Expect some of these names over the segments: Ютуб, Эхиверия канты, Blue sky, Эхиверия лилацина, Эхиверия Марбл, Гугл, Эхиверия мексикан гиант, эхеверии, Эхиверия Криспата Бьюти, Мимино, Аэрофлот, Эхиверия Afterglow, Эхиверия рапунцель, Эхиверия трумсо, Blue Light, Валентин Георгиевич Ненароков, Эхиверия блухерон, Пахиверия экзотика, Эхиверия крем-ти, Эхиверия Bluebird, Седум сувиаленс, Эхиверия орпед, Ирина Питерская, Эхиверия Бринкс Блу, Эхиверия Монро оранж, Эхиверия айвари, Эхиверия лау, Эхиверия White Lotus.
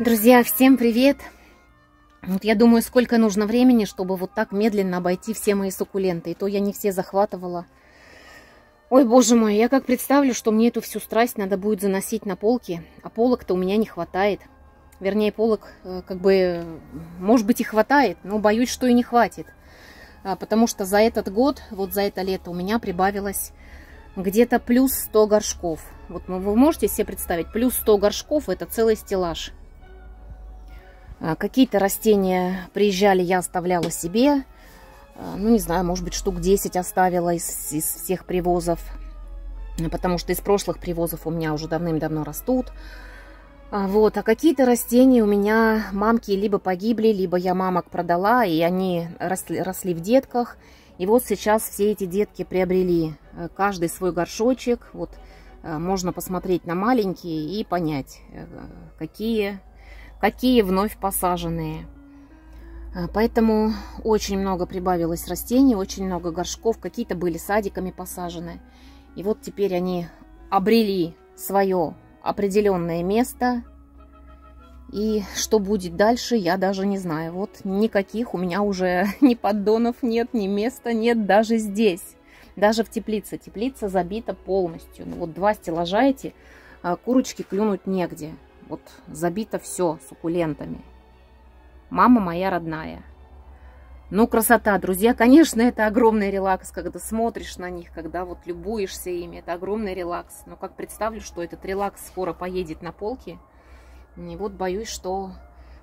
Друзья, всем привет! Вот я думаю, сколько нужно времени, чтобы вот так медленно обойти все мои суккуленты. И то я не все захватывала. Ой, боже мой, я как представлю, что мне эту всю страсть надо будет заносить на полки. А полок-то у меня не хватает. Вернее, полок, как бы, может быть, и хватает, но боюсь, что и не хватит. Потому что за этот год, вот за это лето у меня прибавилось где-то плюс 100 горшков. Вот вы можете себе представить, плюс 100 горшков – это целый стеллаж. Какие-то растения приезжали, я оставляла себе. Ну, не знаю, может быть, штук 10 оставила из всех привозов. Потому что из прошлых привозов у меня уже давным-давно растут. Вот, а какие-то растения у меня мамки либо погибли, либо я мамок продала, и они росли в детках. И вот сейчас все эти детки приобрели каждый свой горшочек. Вот, можно посмотреть на маленькие и понять, какие вновь посаженные. Поэтому очень много прибавилось растений, очень много горшков. Какие-то были садиками посажены. И вот теперь они обрели свое определенное место. И что будет дальше, я даже не знаю. Вот никаких у меня уже ни поддонов нет, ни места нет даже здесь. Даже в теплице. Теплица забита полностью. Ну, вот два стеллажа эти, курочки клюнуть негде. Вот забито все суккулентами. Мама моя родная. Ну, красота, друзья. Конечно, это огромный релакс, когда смотришь на них, когда вот любуешься ими. Это огромный релакс. Но как представлю, что этот релакс скоро поедет на полки. И вот боюсь, что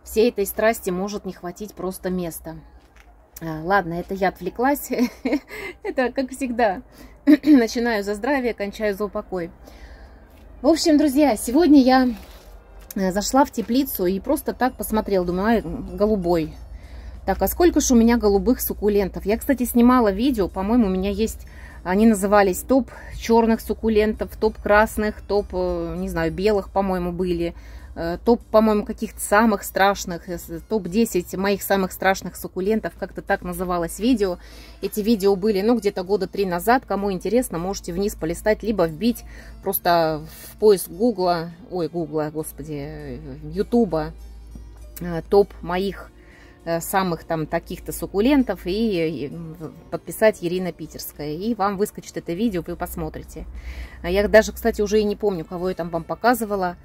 всей этой страсти может не хватить просто места. Ладно, это я отвлеклась. Это, как всегда, начинаю за здравие, кончаю за упокой. В общем, друзья, сегодня я зашла в теплицу и просто так посмотрела, думаю, голубой. Так, а сколько же у меня голубых суккулентов? Я, кстати, снимала видео, по-моему, у меня есть, они назывались топ черных суккулентов, топ красных, топ, не знаю, белых, по-моему, были. Топ, по-моему, каких-то самых страшных, топ-10 моих самых страшных суккулентов, как-то так называлось видео. Эти видео были, ну, где-то года 3 назад, кому интересно, можете вниз полистать, либо вбить просто в поиск Гугла, ой, Гугла, господи, Ютуба, топ моих самых там таких-то суккулентов и подписать Ирина Питерская. И вам выскочит это видео, вы посмотрите. Я даже, кстати, уже и не помню, кого я там вам показывала.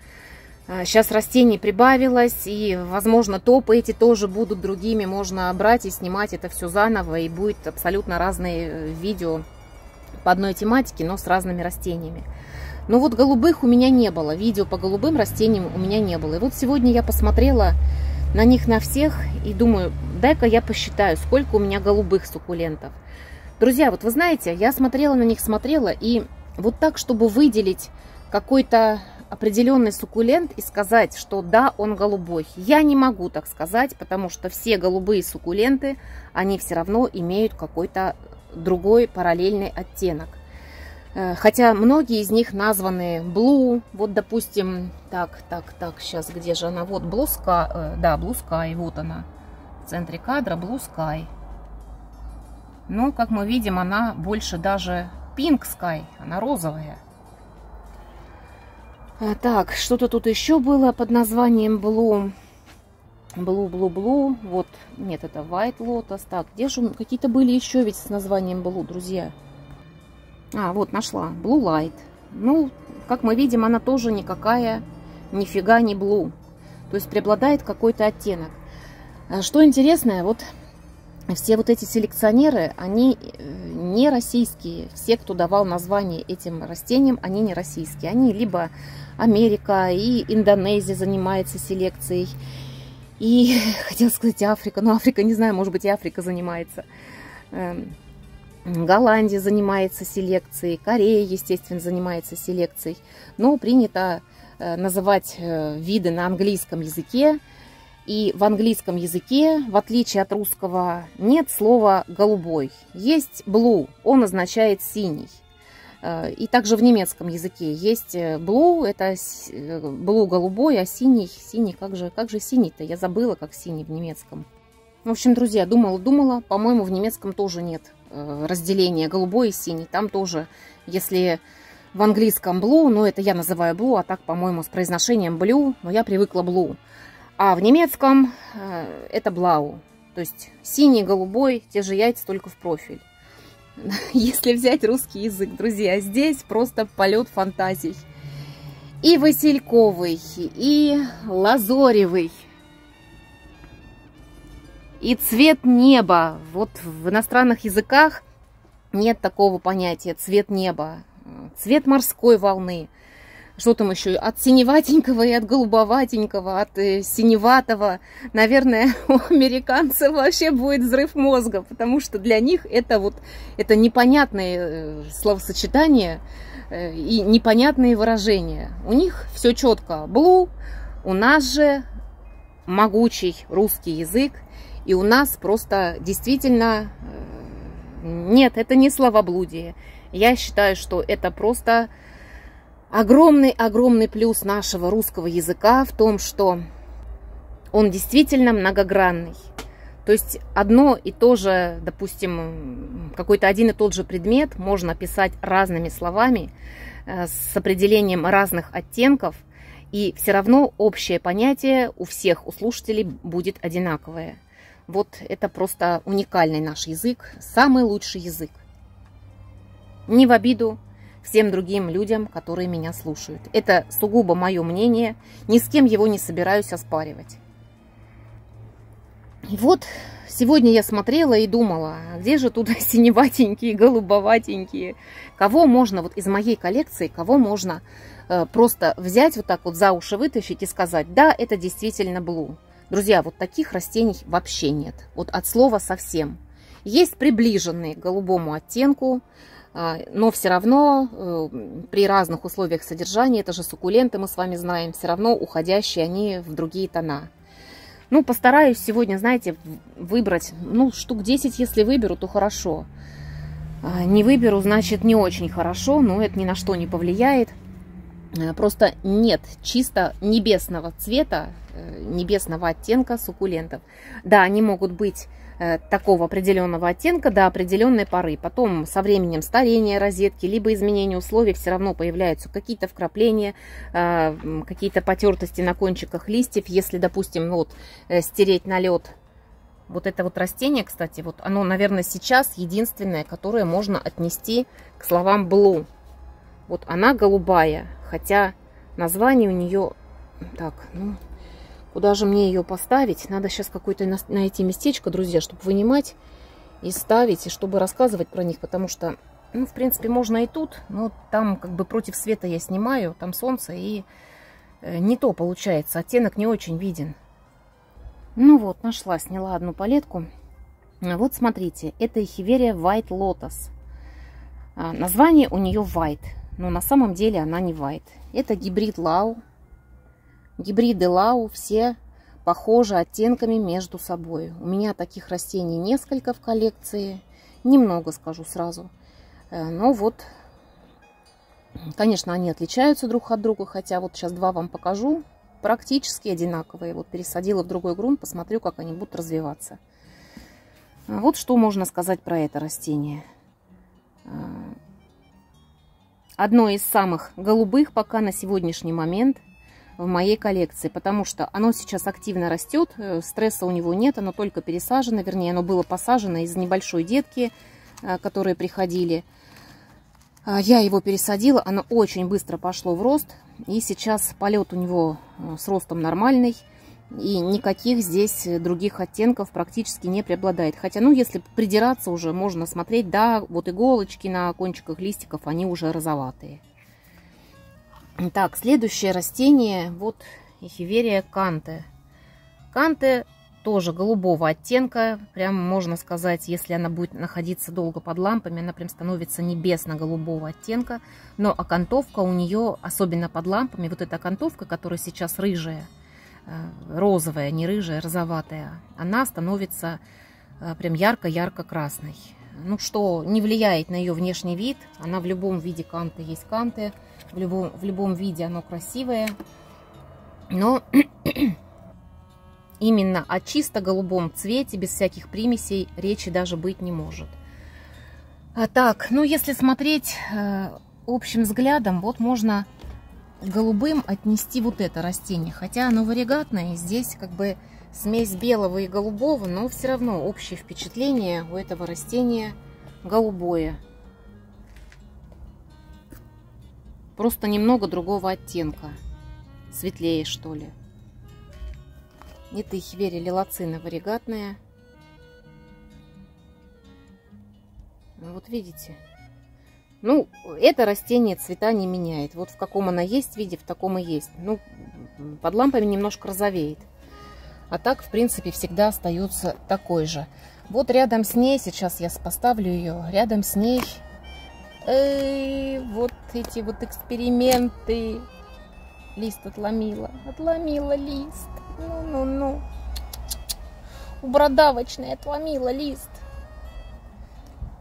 Сейчас растений прибавилось, и, возможно, топы эти тоже будут другими. Можно брать и снимать это все заново, и будет абсолютно разные видео по одной тематике, но с разными растениями. Но вот голубых у меня не было, видео по голубым растениям у меня не было. И вот сегодня я посмотрела на них на всех и думаю, дай-ка я посчитаю, сколько у меня голубых суккулентов. Друзья, вот вы знаете, я смотрела на них, смотрела, и вот так, чтобы выделить какой-то определенный суккулент и сказать, что да, он голубой. Я не могу так сказать, потому что все голубые суккуленты, они все равно имеют какой-то другой параллельный оттенок. Хотя многие из них названы Blue, вот допустим, так, сейчас, где же она? Вот Blue sky, да, Blue sky, вот она. центре кадра Blue Sky. Но, как мы видим, она больше даже Pink Sky, она розовая. Так, что-то тут еще было под названием Blue. Blue. Вот, нет, это White Lotus. Так, где же какие-то были еще ведь с названием Blue, друзья? А, вот, нашла. Blue Light. Ну, как мы видим, она тоже никакая, нифига не Blue. То есть преобладает какой-то оттенок. Что интересное, вот все вот эти селекционеры, они не российские. Все, кто давал название этим растениям, они не российские. Они либо Америка и Индонезия занимается селекцией. И, хотел сказать, Африка. Но Африка, не знаю, может быть, и Африка занимается. Голландия занимается селекцией. Корея, естественно, занимается селекцией. Но принято называть виды на английском языке. И в английском языке, в отличие от русского, нет слова «голубой». Есть «blue», он означает «синий». И также в немецком языке есть «blue», это «blue» голубой, а «синий», «синий», как же «синий»-то? Я забыла, как «синий» в немецком. В общем, друзья, думала, по-моему, в немецком тоже нет разделения «голубой» и «синий». Там тоже, если... В английском blue, но это я называю blue, а так, по-моему, с произношением blue, но я привыкла blue. А в немецком это blau, то есть синий, голубой, те же яйца, только в профиль. Если взять русский язык, друзья, здесь просто полет фантазий. И васильковый, и лазоревый, и цвет неба. Вот в иностранных языках нет такого понятия «цвет неба». Цвет морской волны. Что там еще? От синеватенького и от голубоватенького, от синеватого. Наверное, у американцев вообще будет взрыв мозга, потому что для них это вот это непонятные словосочетания и непонятные выражения. У них все четко. Blue, у нас же могучий русский язык, и у нас просто действительно... Нет, это не словоблудие. Я считаю, что это просто огромный-огромный плюс нашего русского языка в том, что он действительно многогранный. То есть одно и то же, допустим, какой-то один и тот же предмет можно писать разными словами, с определением разных оттенков, и все равно общее понятие у всех, у слушателей будет одинаковое. Вот это просто уникальный наш язык, самый лучший язык. Не в обиду всем другим людям, которые меня слушают. Это сугубо мое мнение, ни с кем его не собираюсь оспаривать. И вот сегодня я смотрела и думала, где же тут синеватенькие, голубоватенькие. Кого можно вот из моей коллекции, кого можно просто взять вот так вот за уши вытащить и сказать, да, это действительно блу. Друзья, вот таких растений вообще нет, вот от слова совсем. Есть приближенные к голубому оттенку, но все равно при разных условиях содержания, это же суккуленты, мы с вами знаем, все равно уходящие они в другие тона. Ну, постараюсь сегодня, знаете, выбрать, ну, штук 10, если выберу, то хорошо. Не выберу, значит, не очень хорошо, но это ни на что не повлияет. Просто нет чисто небесного цвета, небесного оттенка суккулентов. Да, они могут быть такого определенного оттенка до определенной поры. Потом со временем старения розетки, либо изменения условий, все равно появляются какие-то вкрапления, какие-то потертости на кончиках листьев. Если, допустим, вот стереть налет, вот это вот растение, кстати, вот оно, наверное, сейчас единственное, которое можно отнести к словам blue. Вот она голубая, хотя название у нее... Так, ну, куда же мне ее поставить? Надо сейчас какое-то найти местечко, друзья, чтобы вынимать и ставить, и чтобы рассказывать про них, потому что, ну, в принципе, можно и тут, но там как бы против света я снимаю, там солнце, и не то получается, оттенок не очень виден. Ну вот, нашла, сняла одну палетку. Вот, смотрите, это эхиверия White Lotus. Название у нее White. Но на самом деле она не white. Это гибрид лау. Гибриды лау все похожи оттенками между собой. У меня таких растений несколько в коллекции. Немного, скажу сразу. Но вот, конечно, они отличаются друг от друга. Хотя вот сейчас два вам покажу. практически одинаковые. Вот пересадила в другой грунт, посмотрю, как они будут развиваться. Вот что можно сказать про это растение. Одно из самых голубых пока на сегодняшний момент в моей коллекции, потому что оно сейчас активно растет, стресса у него нет, оно только пересажено, вернее, оно было посажено из небольшой детки, которые приходили. Я его пересадила, оно очень быстро пошло в рост, и сейчас полет у него с ростом нормальный, и никаких здесь других оттенков практически не преобладает. Хотя, ну, если придираться уже, можно смотреть, да, вот иголочки на кончиках листиков, они уже розоватые. Так, следующее растение, вот эхиверия канты. Канты тоже голубого оттенка, прям можно сказать, если она будет находиться долго под лампами, она прям становится небесно-голубого оттенка, но окантовка у нее, особенно под лампами, вот эта окантовка, которая сейчас рыжая, розовая, не рыжая, розоватая, она становится прям ярко-ярко-красной. Ну, что не влияет на ее внешний вид, она в любом виде канты есть канты, в любом виде оно красивое, но... Именно о чисто голубом цвете, без всяких примесей, речи даже быть не может. Так, ну если смотреть общим взглядом, вот можно голубым отнести вот это растение. Хотя оно варигатное, и здесь как бы смесь белого и голубого, но все равно общее впечатление у этого растения голубое. Просто немного другого оттенка, светлее что ли. Это эхиверия лилацина варигатная. Вот видите. Ну, это растение цвета не меняет. Вот в каком она есть виде, в таком и есть. Ну, под лампами немножко розовеет. А так, в принципе, всегда остается такой же. Вот рядом с ней, сейчас я поставлю ее, рядом с ней вот эти вот эксперименты. Лист отломила. Отломила лист. Ну-ну-ну. У бродавочной отломила лист.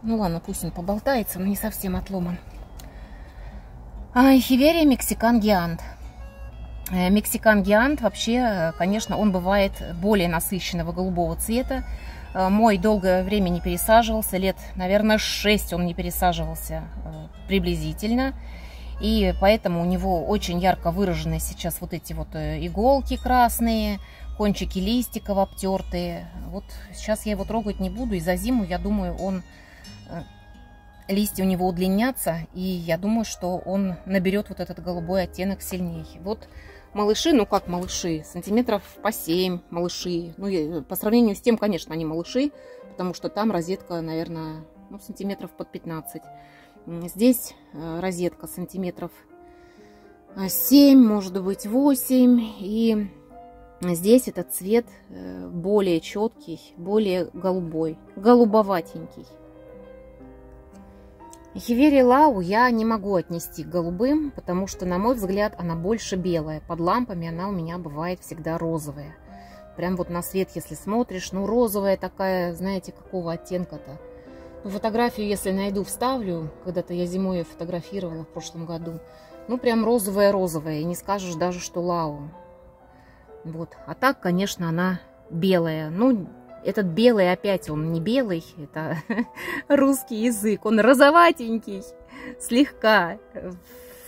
Ну ладно, пусть он поболтается, но не совсем отломан. Эхиверия мексикан гиант. Мексикан гиант вообще, конечно, он бывает более насыщенного голубого цвета. Мой долгое время не пересаживался. Лет, наверное, 6 он не пересаживался приблизительно. И поэтому у него очень ярко выражены сейчас вот эти вот иголки красные, кончики листиков обтертые. Вот сейчас я его трогать не буду, и за зиму, я думаю, он, листья у него удлинятся, и я думаю, что он наберет вот этот голубой оттенок сильнее. Вот малыши, ну как малыши, сантиметров по 7 малыши. Ну, по сравнению с тем, конечно, они малыши, потому что там розетка, наверное, ну, сантиметров под 15. Здесь розетка сантиметров 7, может быть 8. И здесь этот цвет более четкий, более голубой, голубоватенький. Эхиверия лау я не могу отнести к голубым, потому что, на мой взгляд, она больше белая. Под лампами она у меня бывает всегда розовая. Прям вот на свет, если смотришь, ну розовая такая, знаете, какого оттенка-то. Фотографию, если найду, вставлю. Когда-то я зимой ее фотографировала в прошлом году. Ну, прям розовая-розовая. И не скажешь даже, что лау. Вот. А так, конечно, она белая. Ну, этот белый опять, он не белый. Это русский язык. Он розоватенький. Слегка.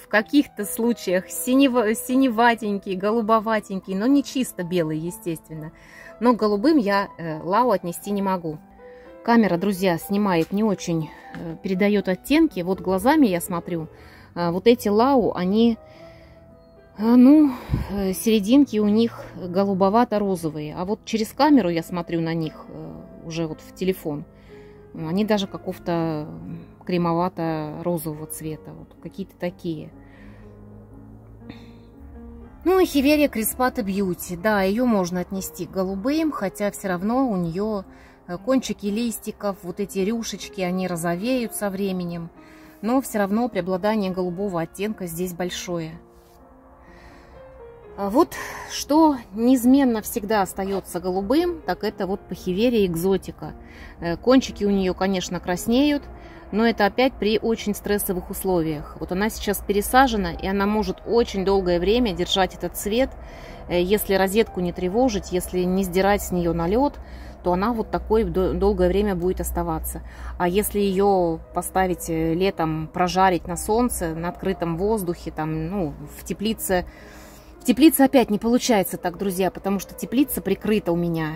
В каких-то случаях синеватенький, голубоватенький. Но не чисто белый, естественно. Но к голубым я лау отнести не могу. Камера, друзья, снимает не очень, передает оттенки. Вот глазами я смотрю, вот эти лау, они, ну, серединки у них голубовато-розовые. А вот через камеру я смотрю на них, уже вот в телефон, они даже какого-то кремовато-розового цвета. Вот какие-то такие. Ну, эхиверия Криспата Бьюти. Да, ее можно отнести к голубым, хотя все равно у нее... Кончики листиков, вот эти рюшечки, они розовеют со временем, но все равно преобладание голубого оттенка здесь большое. Вот что неизменно всегда остается голубым, так это вот пахиверия экзотика. Кончики у нее, конечно, краснеют, но это опять при очень стрессовых условиях. Вот она сейчас пересажена, и она может очень долгое время держать этот цвет. Если розетку не тревожить, если не сдирать с нее налет, то она вот такой долгое время будет оставаться. А если ее поставить летом, прожарить на солнце, на открытом воздухе, там, ну, в теплице. В теплице опять не получается так, друзья, потому что теплица прикрыта у меня,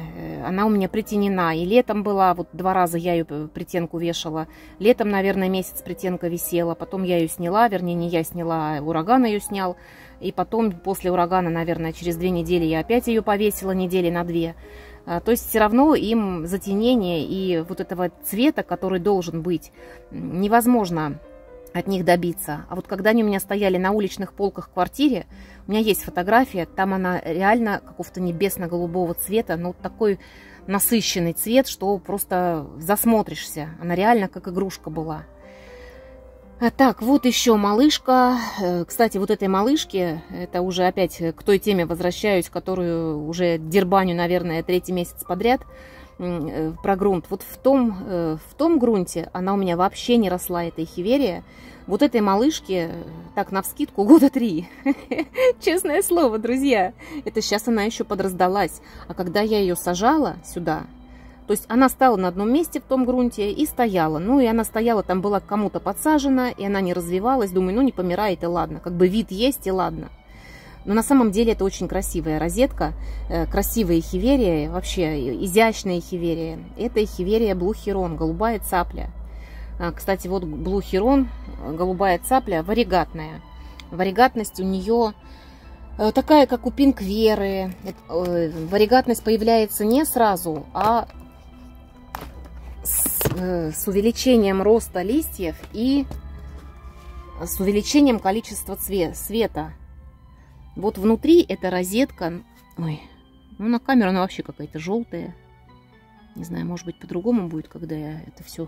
она у меня притенена. И летом была, вот 2 раза я ее притенку вешала. Летом, наверное, месяц притенка висела, потом я ее сняла, вернее, не я сняла, ураган ее снял. И потом, после урагана, наверное, через 2 недели я опять ее повесила, недели на 2. То есть все равно им затенение и вот этого цвета, который должен быть, невозможно от них добиться. А вот когда они у меня стояли на уличных полках в квартире, у меня есть фотография, там она реально какого-то небесно-голубого цвета, ну такой насыщенный цвет, что просто засмотришься. Она реально как игрушка была. Так, вот еще малышка. Кстати, вот этой малышке, это уже опять к той теме возвращаюсь, которую уже дербаню, наверное, 3-й месяц подряд, про грунт. Вот в том грунте она у меня вообще не росла, эта эхиверия. Вот этой малышке, так, навскидку, года 3. Честное слово, друзья. Это сейчас она еще подраздалась. А когда я ее сажала сюда, то есть она стала на одном месте в том грунте и стояла. Ну, и она стояла, там была кому-то подсажена, и она не развивалась. Думаю, ну, не помирает, и ладно. Как бы вид есть, и ладно. Но на самом деле это очень красивая розетка, красивая эхиверия, вообще изящная эхиверия. Это эхиверия блухерон, голубая цапля. Кстати, вот блухерон, голубая цапля, варигатная. Варигатность у нее такая, как у пинкверы. Варигатность появляется не сразу, а с увеличением роста листьев и с увеличением количества света. Вот внутри эта розетка, ой, ну на камеру она вообще какая-то желтая. Не знаю, может быть, по-другому будет, когда я это все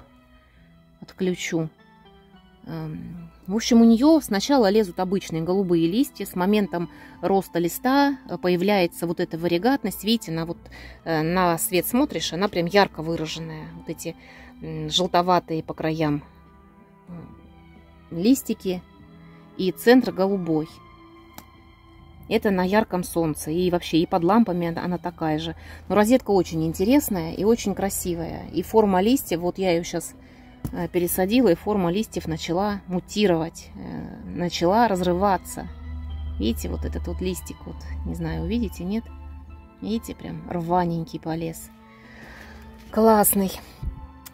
отключу. В общем, у нее сначала лезут обычные голубые листья. С моментом роста листа появляется вот эта варигатность. Видите, она вот на свет смотришь, она прям ярко выраженная. Вот эти желтоватые по краям листики и центр голубой. Это на ярком солнце, и вообще и под лампами она такая же. Но розетка очень интересная и очень красивая. И форма листьев, вот я ее сейчас пересадила, и форма листьев начала мутировать, начала разрываться. Видите, вот этот вот листик, вот, не знаю, увидите, нет? Видите, прям рваненький полез. Классный.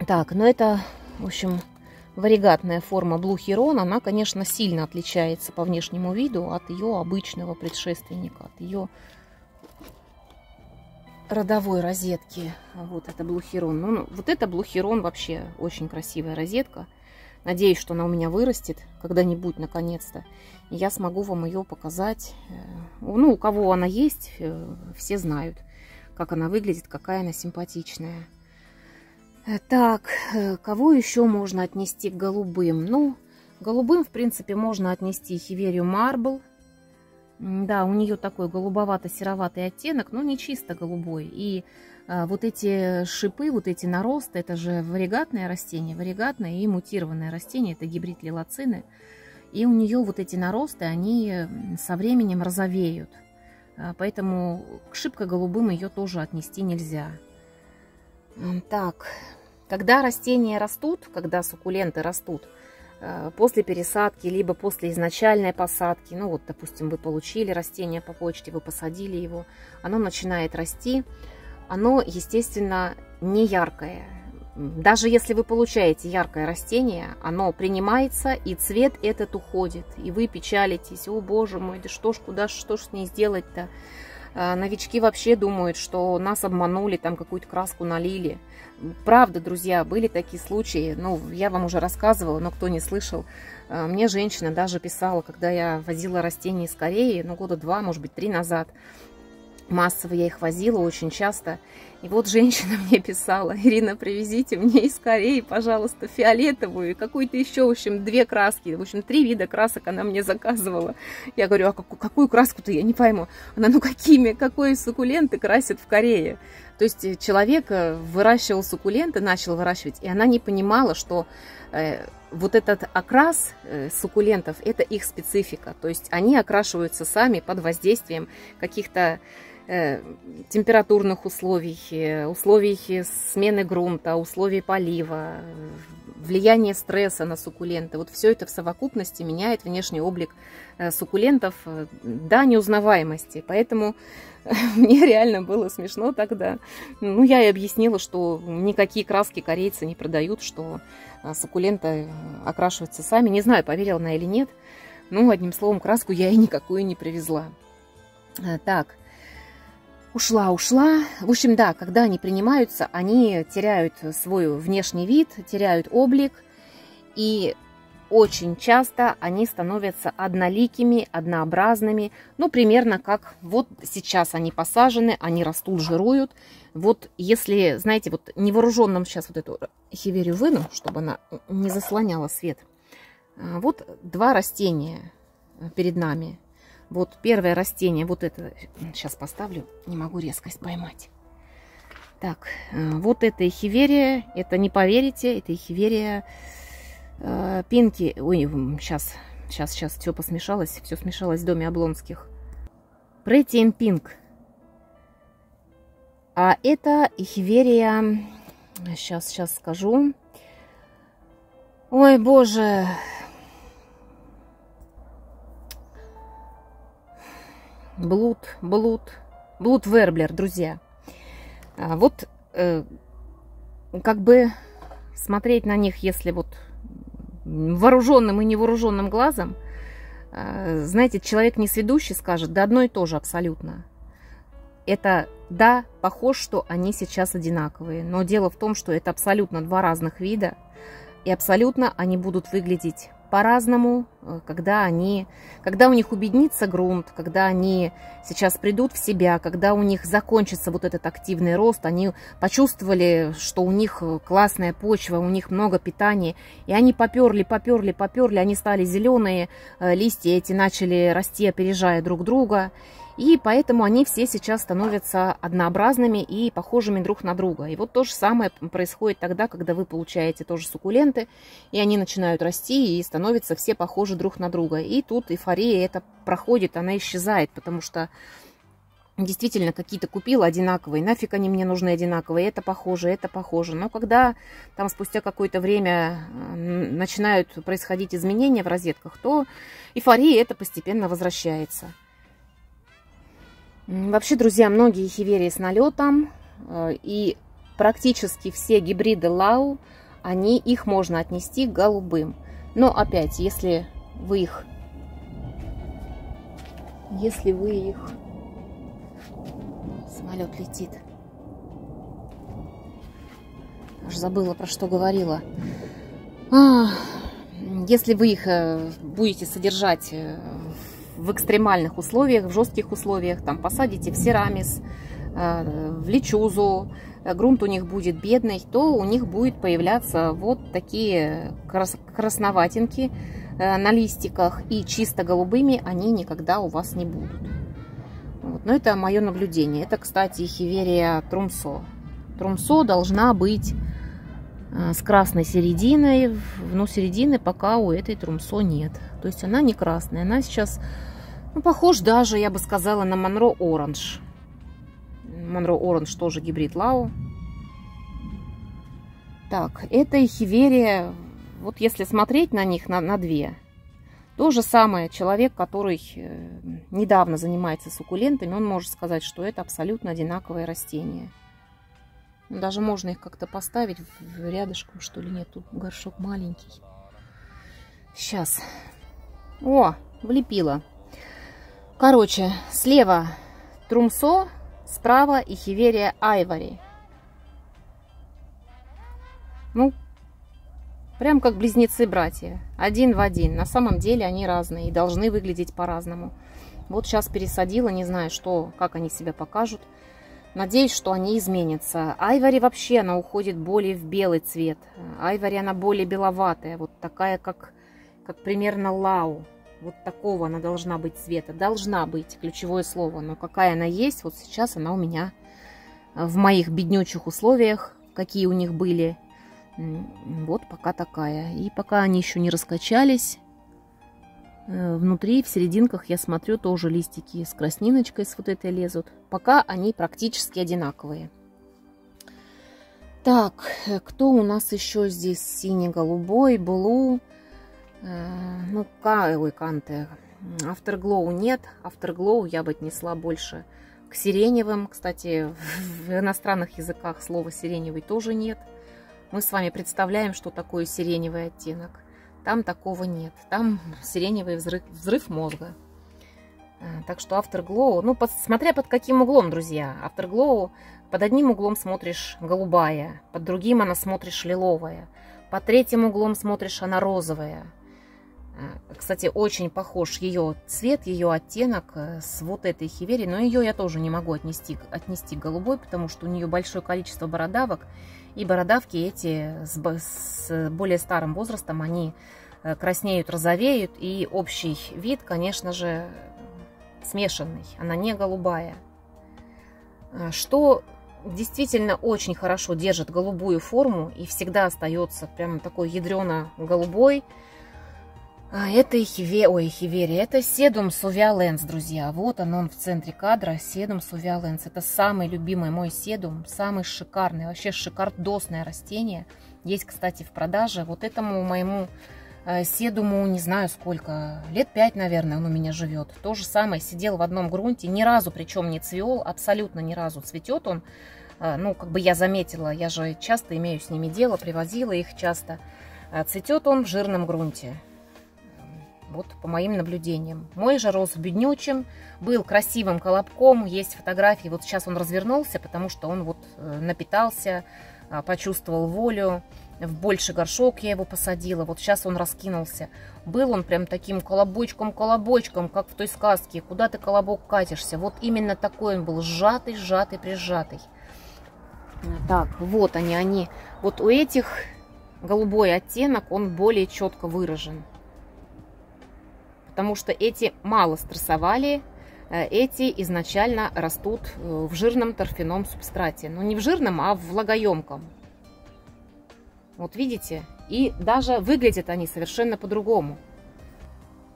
Так, ну это, в общем... Варигатная форма блухерон, она, конечно, сильно отличается по внешнему виду от ее обычного предшественника, от ее родовой розетки. Вот это блухерон. Ну, вот это блухерон вообще очень красивая розетка. Надеюсь, что она у меня вырастет когда-нибудь, наконец-то. И я смогу вам ее показать. Ну, у кого она есть, все знают, как она выглядит, какая она симпатичная. Так, кого еще можно отнести к голубым? Ну, голубым, в принципе, можно отнести эхиверию Марбл. Да, у нее такой голубовато-сероватый оттенок, но не чисто голубой. И вот эти шипы, вот эти наросты, это же варигатное растение. Варигатное и мутированное растение, это гибрид лилацины. И у нее вот эти наросты, они со временем розовеют. Поэтому к шибко голубым ее тоже отнести нельзя. Так, когда растения растут, когда суккуленты растут, после пересадки, либо после изначальной посадки, ну вот, допустим, вы получили растение по почте, вы посадили его, оно начинает расти, оно, естественно, не яркое. Даже если вы получаете яркое растение, оно принимается, и цвет этот уходит, и вы печалитесь, о боже мой, да что ж, куда, что ж с ней сделать-то? Новички вообще думают, что нас обманули, там какую-то краску налили. Правда, друзья, были такие случаи, ну, я вам уже рассказывала, но кто не слышал. Мне женщина даже писала, когда я возила растения из Кореи, ну, года 2, может быть, 3 назад. Массово я их возила очень часто. И вот женщина мне писала: Ирина, привезите мне и скорее, пожалуйста, фиолетовую и какую-то еще, в общем, две краски. В общем, 3 вида красок она мне заказывала. Я говорю, а какую краску-то, я не пойму. Она, ну какие суккуленты красят в Корее? То есть человек выращивал суккуленты, начал выращивать, и она не понимала, что вот этот окрас суккулентов, это их специфика. То есть они окрашиваются сами под воздействием каких-то температурных условий, условий смены грунта, условий полива, влияние стресса на суккуленты. Вот все это в совокупности меняет внешний облик суккулентов до неузнаваемости. Поэтому мне реально было смешно тогда. Ну, я и объяснила, что никакие краски корейцы не продают, что суккуленты окрашиваются сами. Не знаю, поверила она или нет. Ну, одним словом, краску я и никакую не привезла. Так. Ушла. В общем, да, когда они принимаются, они теряют свой внешний вид, теряют облик. И очень часто они становятся одноликими, однообразными. Ну, примерно как вот сейчас они посажены, они растут, жируют. Вот если, знаете, вот невооруженным сейчас вот эту эхиверию выну, чтобы она не заслоняла свет. Вот 2 растения перед нами. Вот первое растение, вот это, сейчас поставлю, не могу резкость поймать. Так, вот это эхиверия, это не поверите, это эхиверия пинки. Ой, сейчас, все смешалось в доме Облонских. Pretty and Pink. А это эхиверия, сейчас скажу. Ой, боже. Блуд верблер, друзья. Вот как бы смотреть на них, если вот вооруженным и невооруженным глазом, знаете, человек несведущий скажет, да одно и то же абсолютно. Это, да, похоже, что они сейчас одинаковые, но дело в том, что это абсолютно 2 разных вида, и абсолютно они будут выглядеть по-разному, когда у них убеднится грунт, когда они сейчас придут в себя, когда у них закончится вот этот активный рост, они почувствовали, что у них классная почва, у них много питания, и они поперли, они стали зеленые, листья эти начали расти, опережая друг друга, и поэтому они все сейчас становятся однообразными и похожими друг на друга. И вот то же самое происходит тогда, когда вы получаете тоже суккуленты, и они начинают расти и становятся все похожи друг на друга. И тут эйфория эта проходит, она исчезает, потому что действительно какие-то купил одинаковые, нафиг они мне нужны одинаковые, это похоже. Но когда там спустя какое-то время начинают происходить изменения в розетках, то эйфория эта постепенно возвращается. Вообще, друзья, многие эхиверии с налетом и практически все гибриды лау, их можно отнести к голубым. Но опять, если вы их... Самолет летит. Аж забыла, про что говорила. Если вы их будете содержать в экстремальных условиях, в жестких условиях, там посадите в серамис, в лечузу, грунт у них будет бедный, то у них будет появляться вот такие красноватинки на листиках, и чисто голубыми они никогда у вас не будут. Вот. Но это мое наблюдение. Это, кстати, эхиверия трумсо. Трумсо должна быть с красной серединой, но середины пока у этой трумсо нет. То есть она не красная, она сейчас, ну, похожа даже, я бы сказала, на Монро оранж. Монро оранж тоже гибрид лау. Так, это эхиверия, вот если смотреть на них, на 2, то же самое человек, который недавно занимается суккулентами, он может сказать, что это абсолютно одинаковое растение. Даже можно их как-то поставить рядышком, что ли. Нет, тут горшок маленький. Сейчас. О, влепила. Короче, слева трумсо, справа эхиверия айвари. Ну, прям как близнецы-братья. Один в один. На самом деле они разные и должны выглядеть по-разному. Вот сейчас пересадила, не знаю, что, как они себя покажут. Надеюсь, что они изменятся. Айвари вообще, она уходит более в белый цвет. Айвари, она более беловатая. Вот такая, как примерно лау. Вот такого она должна быть цвета. Должна быть, ключевое слово. Но какая она есть, вот сейчас она у меня в моих беднючих условиях, какие у них были. Вот пока такая. И пока они еще не раскачались. Внутри, в серединках, я смотрю, тоже листики с красниночкой, с вот этой лезут. Пока они практически одинаковые. Так, кто у нас еще здесь синий-голубой, блу? Ну, канты. Afterglow нет. Afterglow я бы отнесла больше к сиреневым. Кстати, в иностранных языках слова сиреневый тоже нет. Мы с вами представляем, что такое сиреневый оттенок. Там такого нет. Там сиреневый взрыв мозга. Так что Afterglow, ну, смотря под каким углом, друзья. Afterglow под одним углом смотришь голубая, под другим она смотришь лиловая, под третьим углом смотришь она розовая. Кстати, очень похож ее цвет, ее оттенок с вот этой хиверией, но ее я тоже не могу отнести к голубой, потому что у нее большое количество бородавок, и бородавки эти с более старым возрастом, они краснеют, розовеют, и общий вид, конечно же, смешанный, она не голубая. Что действительно очень хорошо держит голубую форму и всегда остается прям такой ядрено-голубой, это эхиверия, это Седум сувиаленс, друзья. Вот он в центре кадра, Седум сувиаленс. Это самый любимый мой седум, самый шикарный, вообще шикардосное растение. Есть, кстати, в продаже. Вот этому моему седуму, не знаю сколько, лет 5, наверное, он у меня живет. То же самое, сидел в одном грунте, ни разу причем не цвел, абсолютно ни разу. Цветет он, ну, как бы я заметила, я же часто имею с ними дело, привозила их часто. Цветет он в жирном грунте. Вот по моим наблюдениям. Мой же рос в беднючем, был красивым колобком, есть фотографии. Вот сейчас он развернулся, потому что он вот напитался, почувствовал волю. В больше горшок я его посадила, вот сейчас он раскинулся. Был он прям таким колобочком-колобочком, как в той сказке, куда ты, колобок, катишься. Вот именно такой он был, сжатый, прижатый. Так, вот они. Вот у этих голубой оттенок, он более четко выражен. Потому что эти мало стрессовали, эти изначально растут в жирном торфяном субстрате. Но не в жирном, а в влагоемком. Вот видите? И даже выглядят они совершенно по-другому.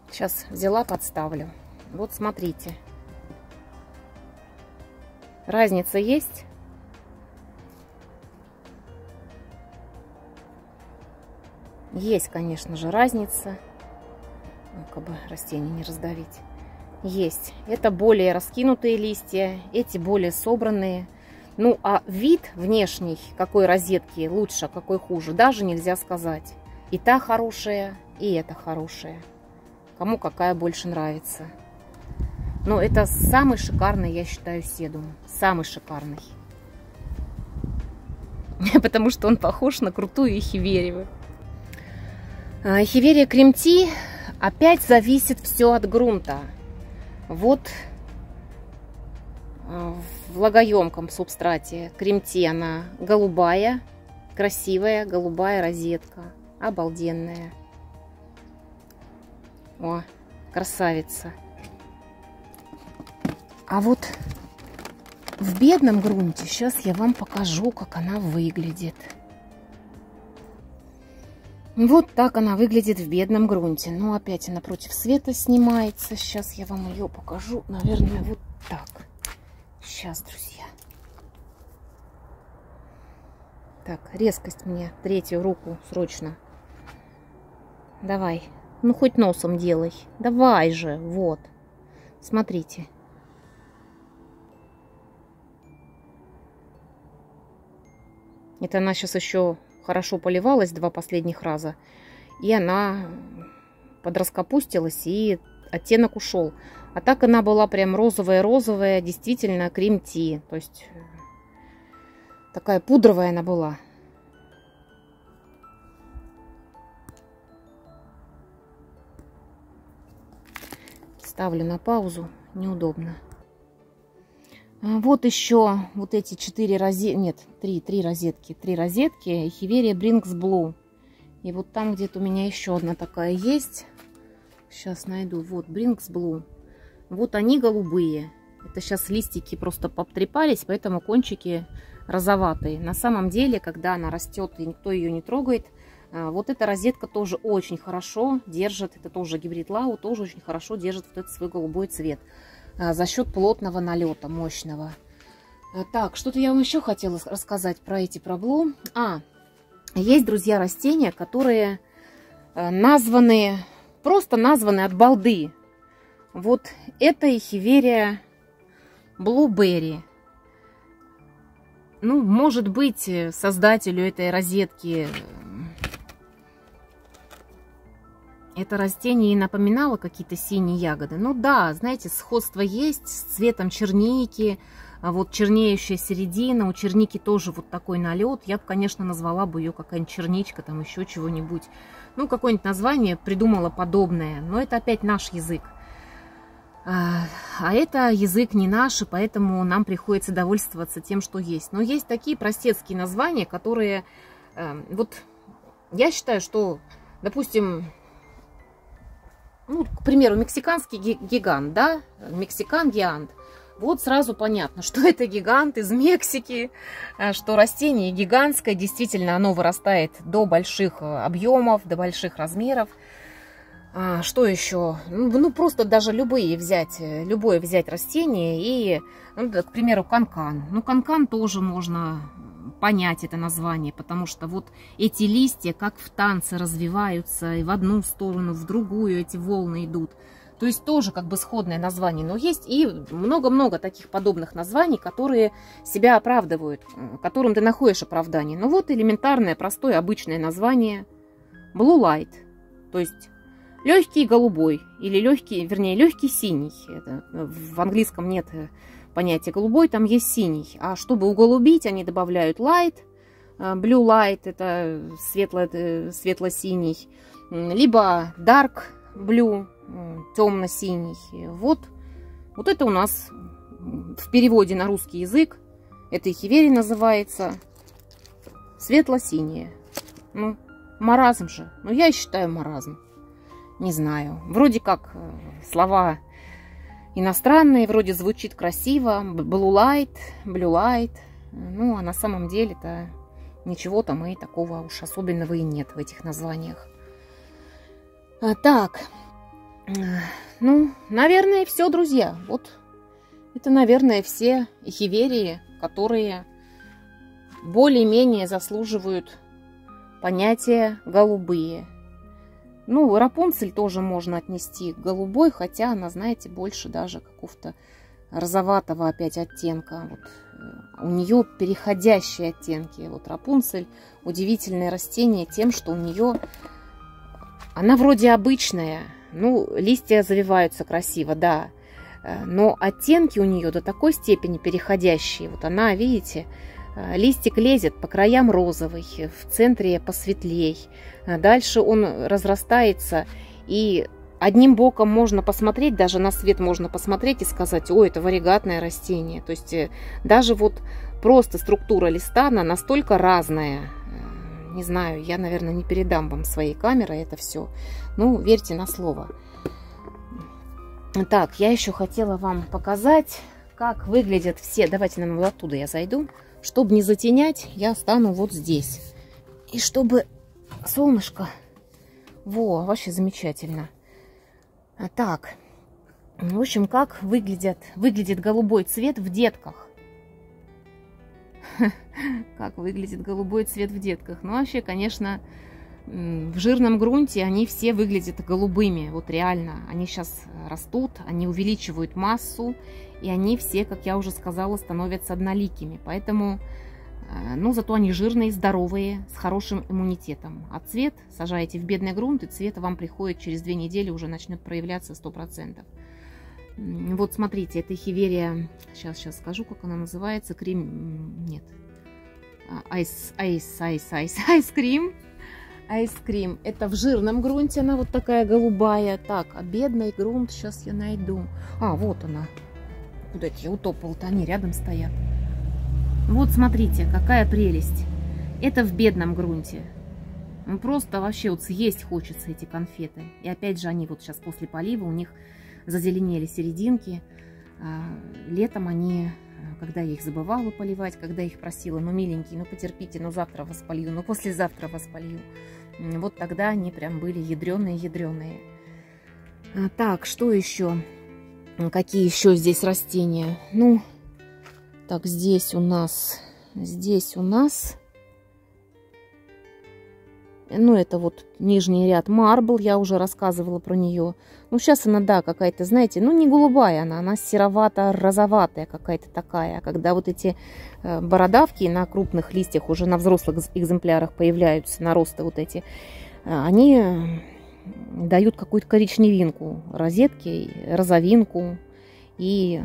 Сейчас взяла, подставлю. Вот смотрите. Разница есть? Есть, конечно же, разница. Как бы растение не раздавить. Есть. Это более раскинутые листья, эти более собранные. Ну, а вид внешний, какой розетки лучше, какой хуже, даже нельзя сказать. И та хорошая, и эта хорошая. Кому какая больше нравится. Но это самый шикарный, я считаю, седум. Самый шикарный. Потому что он похож на крутую эхиверию. Эхиверия крем-ти. Опять зависит все от грунта. Вот в влагоемком субстрате крем-ти она голубая, красивая, голубая розетка, обалденная. О, красавица. А вот в бедном грунте сейчас я вам покажу, как она выглядит. Вот так она выглядит в бедном грунте. Ну, опять она против света снимается. Сейчас я вам ее покажу. Наверное, вот так. Сейчас, друзья. Так, резкость мне. Третью руку срочно. Давай. Ну, хоть носом делай. Давай же. Вот. Смотрите. Это она сейчас еще... хорошо поливалась два последних раза, и она подраскопустилась, и оттенок ушел. А так она была прям розовая, действительно крем-ти, то есть такая пудровая она была. ставлю на паузу, неудобно. Вот еще вот эти 4 розетки, нет, 3 розетки, 3 розетки Эхиверия Бринкс Блу. И вот там где-то у меня еще одна такая есть. Сейчас найду. Вот Бринкс Блу. Вот они голубые. Это сейчас листики просто потрепались, поэтому кончики розоватые. На самом деле, когда она растет и никто ее не трогает, вот эта розетка тоже очень хорошо держит, это тоже гибрид лау, тоже очень хорошо держит вот этот свой голубой цвет за счет плотного налета, мощного. Так, что-то я вам еще хотела рассказать про эти проблу. Есть, друзья, растения, которые названы, просто названы от балды. Вот это эхиверия Блуберри. Ну, может быть, создателю этой розетки это растение и напоминало какие-то синие ягоды. Ну да, знаете, сходство есть с цветом черники. Вот чернеющая середина. У черники тоже вот такой налет. Я бы, конечно, назвала бы ее какая-нибудь черничка, там еще чего-нибудь. Ну, какое-нибудь название придумала подобное. Но это опять наш язык. А это язык не наш, и поэтому нам приходится довольствоваться тем, что есть. Но есть такие простецкие названия, которые... Вот я считаю, что, допустим... Ну, к примеру, мексиканский гигант, да, мексикан гиант. Вот сразу понятно, что это гигант из Мексики, что растение гигантское, действительно, оно вырастает до больших объемов, до больших размеров. Что еще? Ну, просто даже любое взять растение и, ну, к примеру, канкан. Ну, канкан тоже можно понять это название, потому что вот эти листья как в танце развиваются, и в одну сторону, в другую эти волны идут. То есть тоже как бы сходное название, но есть и много-много таких подобных названий, которые себя оправдывают, которым ты находишь оправдание. Ну вот элементарное, простое, обычное название Blue Light, то есть легкий голубой, или легкий, вернее, легкий синий. Это, в английском нет понятия голубой, там есть синий. А чтобы уголубить, они добавляют light, blue light, это светло-синий, либо dark blue, темно-синий. Вот это у нас в переводе на русский язык, это эхиверия называется светло-синяя. Ну, маразм же. Ну, я считаю маразм. Не знаю. Вроде как слова иностранные, вроде звучит красиво. Blue light, blue light. Ну, а на самом деле-то ничего там и такого уж особенного и нет в этих названиях. Так. Ну, наверное, все, друзья. Вот это, наверное, все эхиверии, которые более-менее заслуживают понятия голубые. Ну, рапунцель тоже можно отнести к голубой, хотя она, знаете, больше даже какого-то розоватого опять оттенка. Вот, у нее переходящие оттенки. Вот рапунцель удивительное растение тем, что у нее она вроде обычная, ну, листья завиваются красиво, да, но оттенки у нее до такой степени переходящие. Вот она, видите, листик лезет по краям розовый, в центре посветлей. Дальше он разрастается, и одним боком можно посмотреть, даже на свет можно посмотреть и сказать: о, это варигатное растение. То есть даже вот просто структура листа, она настолько разная. Не знаю, я, наверное, не передам вам своей камерой это все. Ну, верьте на слово. Так, я еще хотела вам показать, как выглядят все. Давайте, наверное, вот оттуда я зайду. Чтобы не затенять, я стану вот здесь. И чтобы солнышко... Во, вообще замечательно. Так, в общем, как выглядит голубой цвет в детках. Как выглядит голубой цвет в детках. Ну, вообще, конечно, в жирном грунте они все выглядят голубыми. Вот реально, они сейчас растут, они увеличивают массу. И они все, как я уже сказала, становятся одноликими. Поэтому, ну, зато они жирные, здоровые, с хорошим иммунитетом. А цвет сажаете в бедный грунт, и цвет вам приходит через 2 недели, уже начнет проявляться 100%. Вот, смотрите, это эхиверия, сейчас скажу, как она называется, крем... Нет. Ice cream. Ice cream. Это в жирном грунте, она вот такая голубая. Так, а бедный грунт сейчас я найду. А, вот она. Куда я утопал-то? Они рядом стоят. Вот, смотрите, какая прелесть. Это в бедном грунте. Ну, просто вообще вот съесть хочется эти конфеты. И опять же, они вот сейчас после полива, у них зазеленели серединки. Летом они... Когда я их забывала поливать, когда их просила, ну, миленькие, ну, потерпите, ну, завтра вас полью, ну, послезавтра вас полью. Вот тогда они прям были ядреные-ядреные. Так, что еще? Какие еще здесь растения? Ну, так, здесь у нас, ну, это вот нижний ряд Марбл, я уже рассказывала про нее. Ну, сейчас она, да, какая-то, знаете, ну, не голубая она серовато-розоватая какая-то такая. Когда вот эти бородавки на крупных листьях, уже на взрослых экземплярах появляются, наросты вот эти, они дают какую-то коричневинку розетки, розовинку, и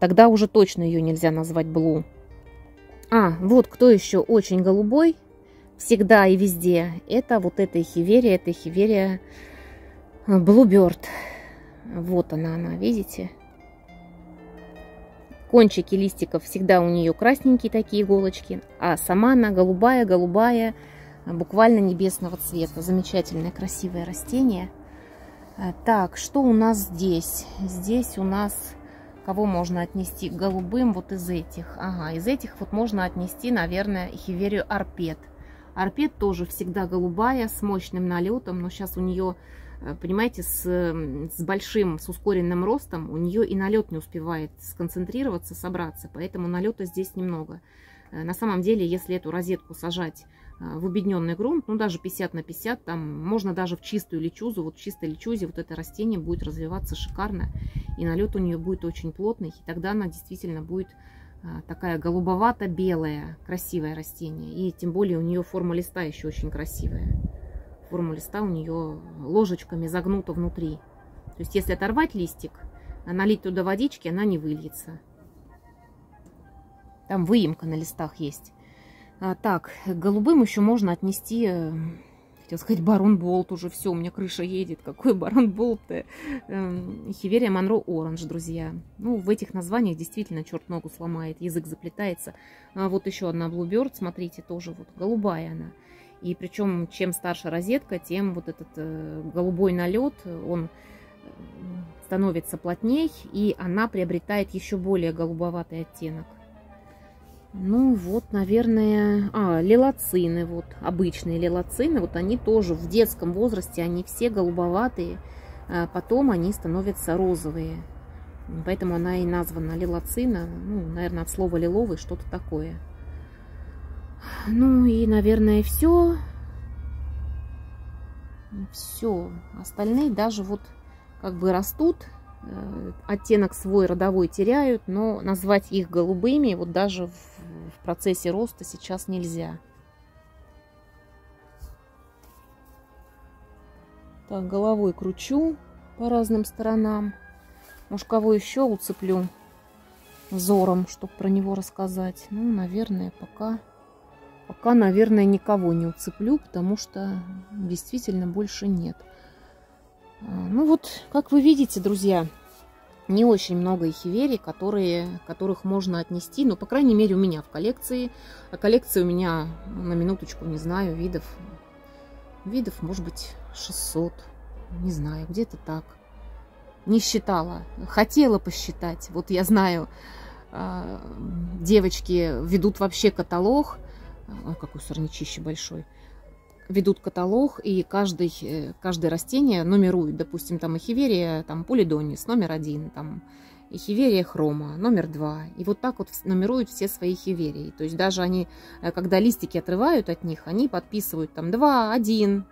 тогда уже точно ее нельзя назвать Блу. А, вот кто еще очень голубой, всегда и везде, это вот эта эхиверия Bluebird. Вот она, видите? Кончики листиков всегда у нее красненькие такие иголочки, а сама она голубая, буквально небесного цвета. Замечательное, красивое растение. Так, что у нас здесь? Здесь у нас... Кого можно отнести к голубым вот из этих? Ага, из этих вот можно отнести, наверное, эхиверию орпед. Орпед тоже всегда голубая, с мощным налетом, но сейчас у нее, понимаете, с ускоренным ростом, у нее и налет не успевает сконцентрироваться, собраться, поэтому налета здесь немного. На самом деле, если эту розетку сажать в убедненный грунт, ну даже 50/50, там можно даже в чистую личузу, вот в чистой личузе вот это растение будет развиваться шикарно, и налет у нее будет очень плотный, и тогда она действительно будет такая голубовато-белая, красивое растение. И тем более у нее форма листа еще очень красивая. Форма листа у нее ложечками загнута внутри. То есть если оторвать листик, налить туда водички, она не выльется. Там выемка на листах есть. Так, к голубым еще можно отнести... Хотел сказать, Барон Болт, уже все, у меня крыша едет. Какой Барон Болт-то? Эхиверия Монро оранж, друзья. Ну, в этих названиях действительно черт ногу сломает, язык заплетается. А вот еще одна Bluebird, смотрите, тоже вот голубая она. И причем, чем старше розетка, тем вот этот голубой налет, он становится плотней, и она приобретает еще более голубоватый оттенок. Ну вот, наверное, лилацины, вот обычные лилацины, вот они тоже в детском возрасте, они все голубоватые, а потом они становятся розовые, поэтому она и названа лилацина, ну, наверное, от слова лиловый, что-то такое. Ну и, наверное, все, остальные даже вот как бы растут, оттенок свой родовой теряют, но назвать их голубыми вот даже в процессе роста сейчас нельзя. Так, головой кручу по разным сторонам. Может, кого еще уцеплю взором, чтобы про него рассказать? Ну, наверное, пока, наверное, никого не уцеплю, потому что действительно больше нет. Ну вот, как вы видите, друзья, не очень много эхиверий, которых можно отнести, ну, по крайней мере, у меня в коллекции. А коллекция у меня, на минуточку, не знаю, видов, может быть, 600, не знаю, где-то так. Не считала, хотела посчитать. Вот я знаю, девочки ведут вообще каталог. Ой, какой сорнячище большой. Ведут каталог, и каждое растение нумеруют. Допустим, там эхиверия полидонис номер 1, там эхиверия хрома номер 2. И вот так вот нумеруют все свои эхиверии. То есть даже они, когда листики отрывают от них, они подписывают там 2, 1.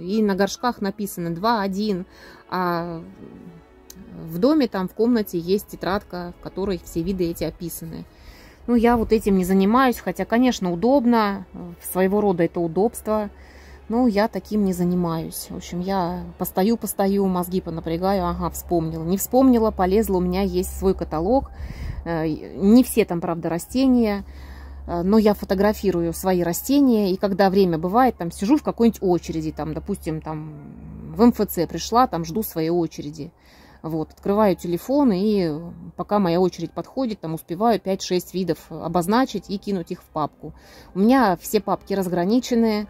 И на горшках написано 2, 1. А в доме, там в комнате есть тетрадка, в которой все виды эти описаны. Ну, я вот этим не занимаюсь, хотя, конечно, удобно, своего рода это удобство. Ну, я таким не занимаюсь. В общем, я постою, мозги понапрягаю. Ага, вспомнила. Не вспомнила, полезла. У меня есть свой каталог. Не все там, правда, растения. но я фотографирую свои растения, и когда время бывает, там сижу в какой-нибудь очереди, там, допустим, там в МФЦ пришла, там жду своей очереди. Вот, открываю телефон, и пока моя очередь подходит, там успеваю 5-6 видов обозначить и кинуть их в папку. У меня все папки разграничены.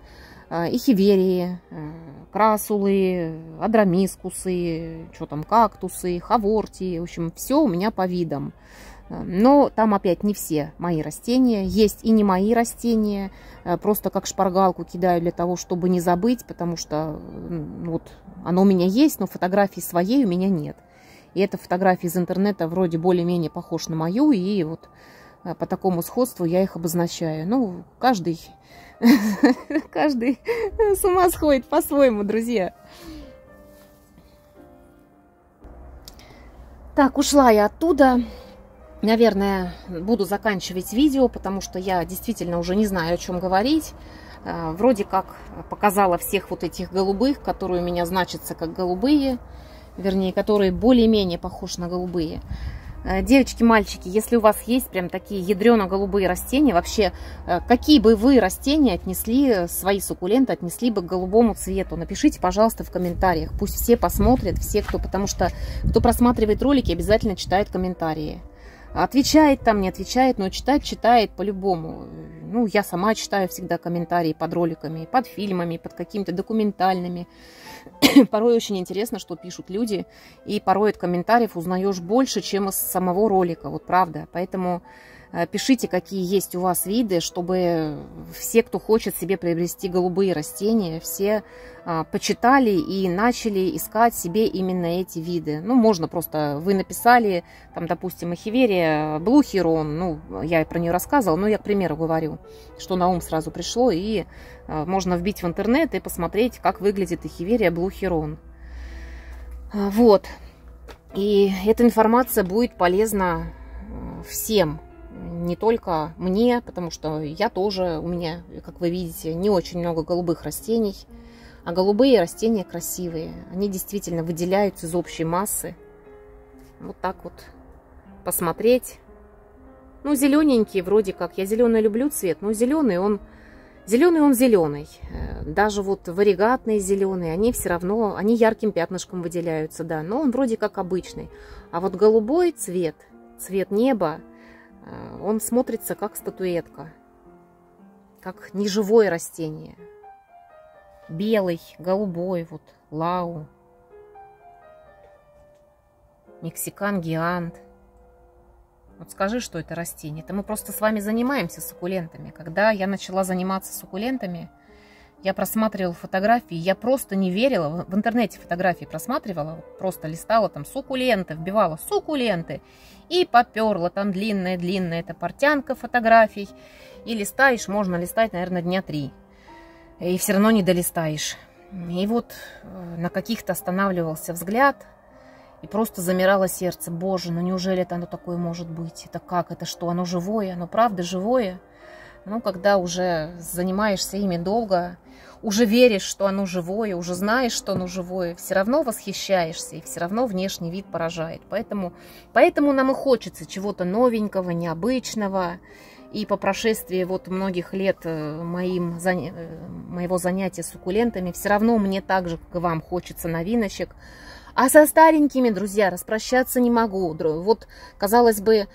Эхиверии, красулы, адромискусы, что там, кактусы, хавортии. В общем, все у меня по видам. Но там опять не все мои растения. Есть и не мои растения. Просто как шпаргалку кидаю для того, чтобы не забыть, потому что вот оно у меня есть, но фотографии своей у меня нет. И эта фотография из интернета вроде более-менее похожа на мою, и вот по такому сходству я их обозначаю. Ну, каждый с ума сходит по-своему, друзья. Так, ушла я оттуда. Наверное, буду заканчивать видео, потому что я действительно уже не знаю, о чем говорить. Вроде как показала всех вот этих голубых, которые у меня значатся как голубые, вернее, которые более-менее похожи на голубые. Девочки, мальчики, если у вас есть прям такие ядрено-голубые растения, вообще, какие бы вы растения отнесли, свои суккуленты отнесли бы к голубому цвету, напишите, пожалуйста, в комментариях. Пусть все посмотрят, все, кто, потому что кто просматривает ролики, обязательно читает комментарии. Отвечает там, не отвечает, но читает по-любому. Ну, я сама читаю всегда комментарии под роликами, под фильмами, под какими-то документальными. Порой очень интересно, что пишут люди. И порой от комментариев узнаешь больше, чем из самого ролика. Вот правда. Поэтому пишите, какие есть у вас виды, чтобы все, кто хочет себе приобрести голубые растения, все почитали и начали искать себе именно эти виды. Ну, можно просто, вы написали, там, допустим, эхиверия блухерон, ну, я про нее рассказывала, но я, к примеру, говорю, что на ум сразу пришло, и можно вбить в интернет и посмотреть, как выглядит эхиверия блухерон. Вот. И эта информация будет полезна всем. Не только мне, потому что я тоже, у меня, как вы видите, не очень много голубых растений. А голубые растения красивые. Они действительно выделяются из общей массы. Вот так вот посмотреть. Ну, зелененькие вроде как. Я зеленый люблю цвет, но зеленый он зеленый. Даже вот варигатные зеленые, они все равно, они ярким пятнышком выделяются, да. Но он вроде как обычный. А вот голубой цвет, цвет неба, он смотрится как статуэтка, как неживое растение. Белый, голубой, вот лау, мексикан гиант. Вот скажи, что это растение. Это мы просто с вами занимаемся суккулентами. Когда я начала заниматься суккулентами, я просматривала фотографии, я просто не верила. В интернете фотографии просматривала, просто листала там суккуленты, вбивала суккуленты и поперла. Там длинная-длинная эта портянка фотографий. И листаешь, можно листать, наверное, дня 3. И все равно не долистаешь. И вот на каких-то останавливался взгляд, и просто замирало сердце. Боже, ну неужели это оно такое может быть? Это как? Это что? Оно живое? Оно правда живое? Ну, когда уже занимаешься ими долго, уже веришь, что оно живое, уже знаешь, что оно живое, все равно восхищаешься, и все равно внешний вид поражает. Поэтому нам и хочется чего-то новенького, необычного. И по прошествии вот многих лет моего занятия суккулентами, все равно мне так же, как и вам, хочется новиночек. А со старенькими, друзья, распрощаться не могу. Вот, казалось бы,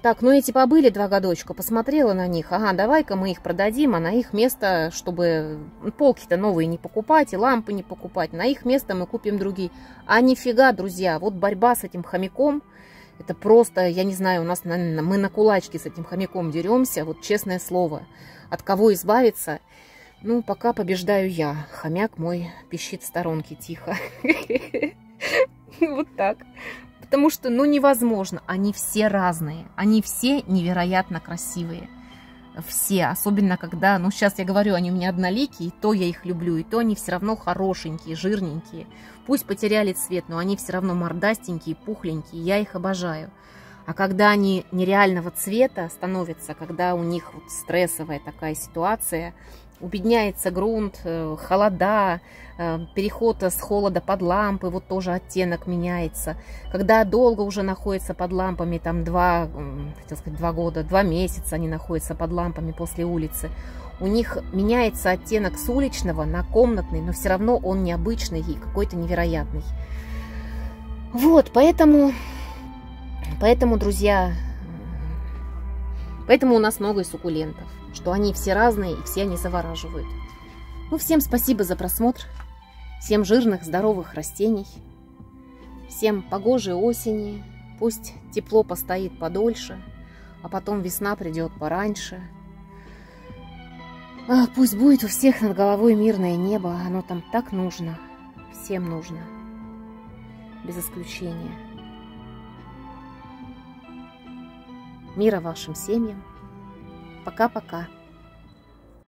так, ну эти побыли 2 годочка, посмотрела на них, ага, давай-ка мы их продадим, а на их место, чтобы полки-то новые не покупать и лампы не покупать, на их место мы купим другие. А нифига, друзья, вот борьба с этим хомяком, это просто, я не знаю, у нас, наверное, мы на кулачки с этим хомяком деремся, вот честное слово, от кого избавиться. Ну, пока побеждаю я. Хомяк мой пищит в сторонке тихо. Вот так. Потому что, ну, невозможно. Они все разные. Они все невероятно красивые. Все. Особенно, когда, ну, сейчас я говорю, они у меня одноликие, и то я их люблю, и то они все равно хорошенькие, жирненькие. Пусть потеряли цвет, но они все равно мордастенькие, пухленькие. Я их обожаю. А когда они нереального цвета становятся, когда у них вот стрессовая такая ситуация, Убедняется грунт, холода, переход с холода под лампы, вот тоже оттенок меняется. Когда долго уже находится под лампами, там два месяца они находятся под лампами после улицы, у них меняется оттенок с уличного на комнатный, но все равно он необычный и какой-то невероятный. Вот, поэтому, друзья, поэтому у нас много и суккулентов, что они все разные и все они завораживают. Ну, всем спасибо за просмотр, всем жирных, здоровых растений, всем погожей осени, пусть тепло постоит подольше, а потом весна придет пораньше. А пусть будет у всех над головой мирное небо, оно там так нужно, всем нужно, без исключения. Мира вашим семьям. Пока-пока.